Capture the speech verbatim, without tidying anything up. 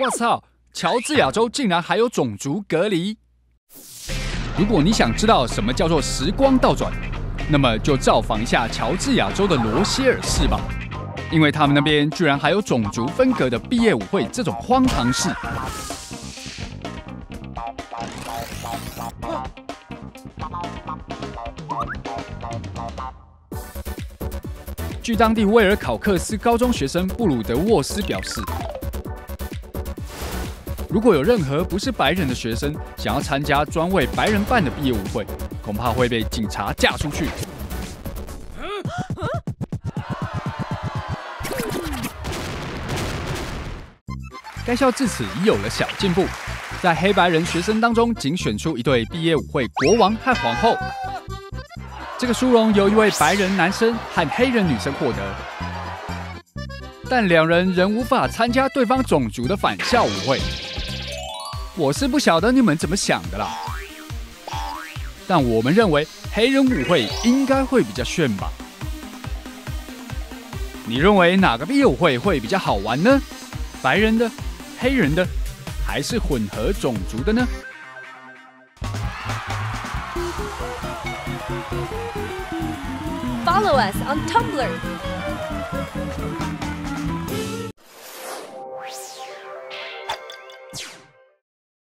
我操！乔治亚州竟然还有种族隔离！如果你想知道什么叫做时光倒转，那么就造访一下乔治亚州的罗歇尔市吧，因为他们那边居然还有种族分隔的毕业舞会这种荒唐事。据当地威尔考克斯高中学生布鲁德沃斯表示，如果有任何不是白人的学生想要参加专为白人办的毕业舞会，恐怕会被警察架出去。该校至此已有了小进步，在黑白人学生当中仅选出一对毕业舞会国王和皇后。这个殊荣由一位白人男生和黑人女生获得，但两人仍无法参加对方种族的返校舞会。我是不晓得你们怎么想的啦，但我们认为黑人舞会应该会比较炫吧？你认为哪个毕业舞会会比较好玩呢？白人的、黑人的，还是混合种族的呢？Follow us on Tumblr.